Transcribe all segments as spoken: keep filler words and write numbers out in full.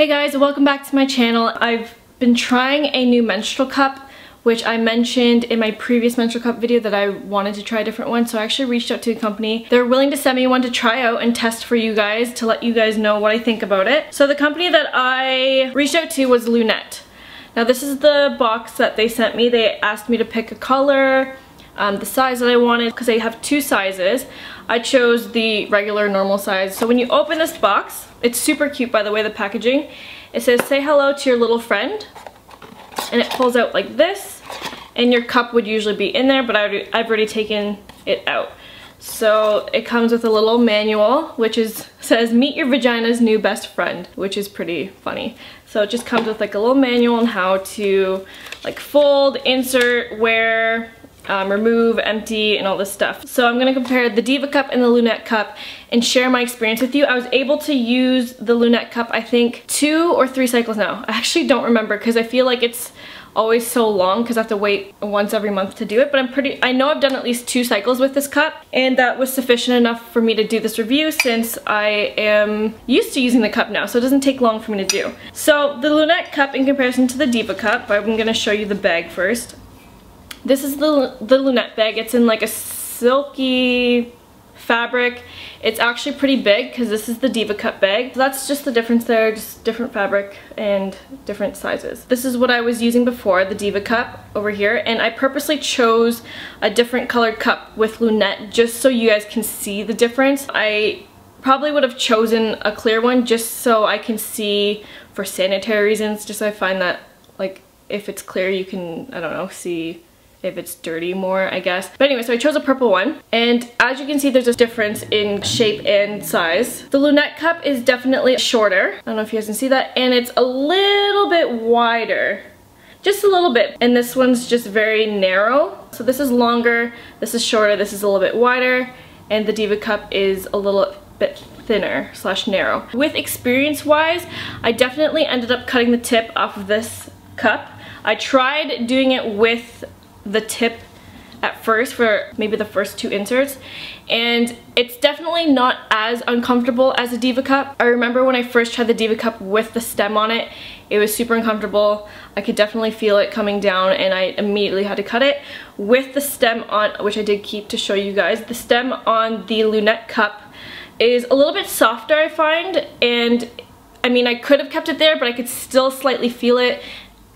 Hey guys, welcome back to my channel. I've been trying a new menstrual cup, which I mentioned in my previous menstrual cup video that I wanted to try a different one, so I actually reached out to the company. They're willing to send me one to try out and test for you guys to let you guys know what I think about it. So the company that I reached out to was Lunette. Now this is the box that they sent me. They asked me to pick a color, um, the size that I wanted, because they have two sizes. I chose the regular normal size. So when you open this box, it's super cute by the way, the packaging. It says, "Say hello to your little friend." And it pulls out like this, and your cup would usually be in there, but I've already taken it out. So it comes with a little manual, which is says, "Meet your vagina's new best friend," which is pretty funny. So it just comes with like a little manual on how to like fold, insert, wear, um, remove, empty, and all this stuff. So I'm gonna compare the Diva Cup and the Lunette Cup and share my experience with you. I was able to use the Lunette Cup, I think, two or three cycles now. I actually don't remember because I feel like it's always so long because I have to wait once every month to do it, but I'm pretty, I know I've done at least two cycles with this cup, and that was sufficient enough for me to do this review since I am used to using the cup now, so it doesn't take long for me to do. So the Lunette Cup in comparison to the Diva Cup, I'm gonna show you the bag first. This is the, the Lunette bag. It's in like a silky fabric. It's actually pretty big because this is the Diva Cup bag. So that's just the difference there, just different fabric and different sizes. This is what I was using before, the Diva Cup over here, and I purposely chose a different colored cup with Lunette just so you guys can see the difference. I probably would have chosen a clear one just so I can see, for sanitary reasons, just so I find that like if it's clear you can, I don't know, see if it's dirty more, I guess. But anyway, so I chose a purple one, and as you can see, there's a difference in shape and size. The Lunette cup is definitely shorter. I don't know if you guys can see that, and it's a little bit wider. Just a little bit. And this one's just very narrow. So this is longer, this is shorter, this is a little bit wider, and the Diva cup is a little bit thinner slash narrow. With experience-wise, I definitely ended up cutting the tip off of this cup. I tried doing it with the tip at first for maybe the first two inserts, and it's definitely not as uncomfortable as the Diva Cup. I remember when I first tried the Diva Cup with the stem on it, it was super uncomfortable. I could definitely feel it coming down, and I immediately had to cut it. With the stem on, which I did keep to show you guys, the stem on the Lunette Cup is a little bit softer, I find, and I mean I could have kept it there, but I could still slightly feel it.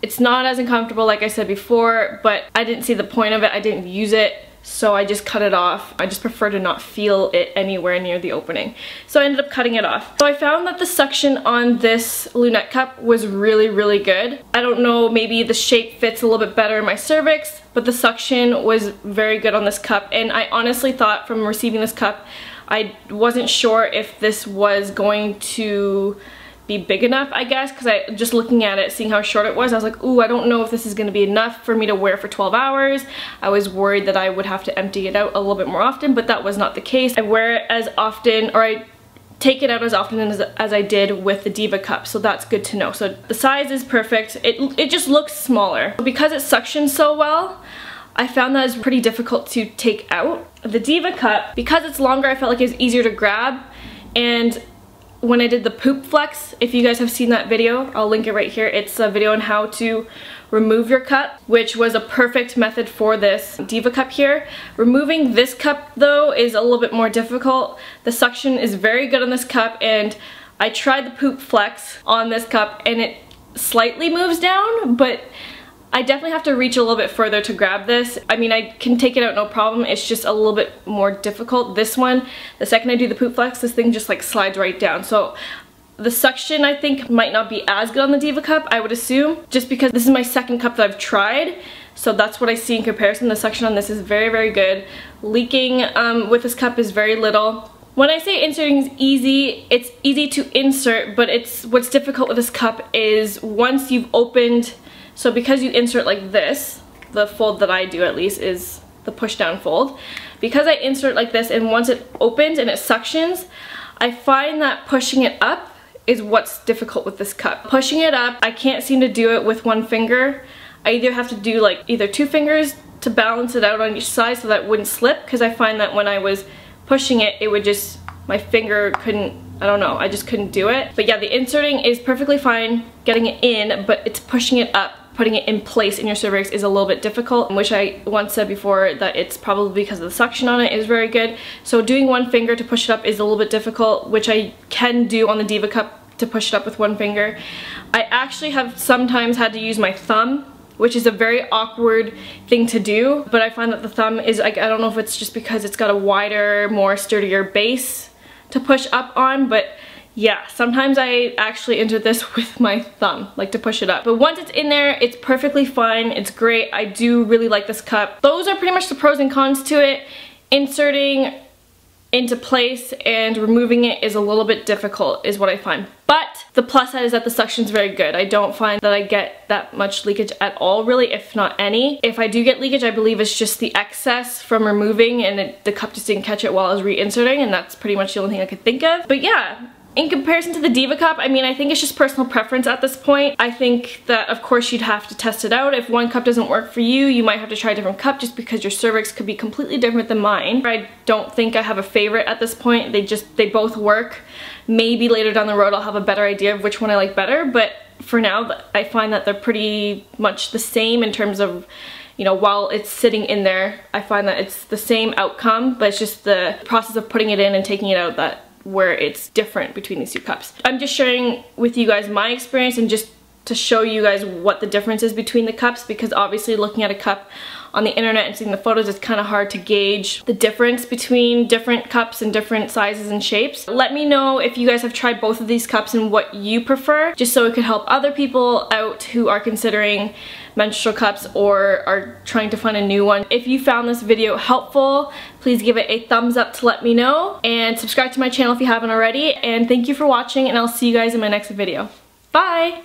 It's not as uncomfortable like I said before, but I didn't see the point of it. I didn't use it, so I just cut it off. I just prefer to not feel it anywhere near the opening. So I ended up cutting it off. So I found that the suction on this Lunette cup was really, really good. I don't know, maybe the shape fits a little bit better in my cervix, but the suction was very good on this cup, and I honestly thought from receiving this cup, I wasn't sure if this was going to be big enough, I guess, because I just looking at it, seeing how short it was, I was like, ooh, I don't know if this is going to be enough for me to wear for twelve hours. I was worried that I would have to empty it out a little bit more often, but that was not the case. I wear it as often, or I take it out as often as, as I did with the Diva Cup, so that's good to know. So the size is perfect. It, it just looks smaller. Because it suctions so well, I found that it's pretty difficult to take out. The Diva Cup, because it's longer, I felt like it was easier to grab, and when I did the poop flex, if you guys have seen that video, I'll link it right here. It's a video on how to remove your cup, which was a perfect method for this Diva Cup here. Removing this cup though is a little bit more difficult. The suction is very good on this cup, and I tried the poop flex on this cup and it slightly moves down, but I definitely have to reach a little bit further to grab this. I mean, I can take it out no problem, it's just a little bit more difficult. This one, the second I do the poop flex, this thing just like slides right down. So the suction, I think, might not be as good on the Diva Cup, I would assume, just because this is my second cup that I've tried. So that's what I see in comparison. The suction on this is very, very good. Leaking um, with this cup is very little. When I say inserting is easy, it's easy to insert, but it's what's difficult with this cup is once you've opened. So because you insert like this, the fold that I do at least is the push down fold. Because I insert like this, and once it opens and it suctions, I find that pushing it up is what's difficult with this cup. Pushing it up, I can't seem to do it with one finger. I either have to do like either two fingers to balance it out on each side so that it wouldn't slip, because I find that when I was pushing it, it would just, my finger couldn't I don't know, I just couldn't do it. But yeah, the inserting is perfectly fine, getting it in, but it's pushing it up. Putting it in place in your cervix is a little bit difficult, which I once said before that it's probably because of the suction on it is very good. So doing one finger to push it up is a little bit difficult, which I can do on the Diva Cup to push it up with one finger. I actually have sometimes had to use my thumb, which is a very awkward thing to do, but I find that the thumb is, like, I don't know if it's just because it's got a wider, more sturdier base to push up on, but yeah, sometimes I actually enter this with my thumb, like, to push it up. But once it's in there, it's perfectly fine. It's great. I do really like this cup. Those are pretty much the pros and cons to it. Inserting into place and removing it is a little bit difficult is what I find. But the plus side is that the suction's very good. I don't find that I get that much leakage at all, really, if not any. If I do get leakage, I believe it's just the excess from removing and it, the cup just didn't catch it while I was reinserting, and that's pretty much the only thing I could think of. But yeah, in comparison to the Diva Cup, I mean, I think it's just personal preference at this point. I think that, of course, you'd have to test it out. If one cup doesn't work for you, you might have to try a different cup just because your cervix could be completely different than mine. I don't think I have a favorite at this point. They just, they both work. Maybe later down the road I'll have a better idea of which one I like better, but for now, I find that they're pretty much the same in terms of, you know, while it's sitting in there, I find that it's the same outcome, but it's just the process of putting it in and taking it out that where it's different between these two cups. I'm just sharing with you guys my experience and just to show you guys what the difference is between the cups, because obviously looking at a cup on the internet and seeing the photos, it's kind of hard to gauge the difference between different cups and different sizes and shapes. Let me know if you guys have tried both of these cups and what you prefer, just so it could help other people out who are considering menstrual cups or are trying to find a new one. If you found this video helpful, please give it a thumbs up to let me know, and subscribe to my channel if you haven't already, and thank you for watching, and I'll see you guys in my next video. Bye!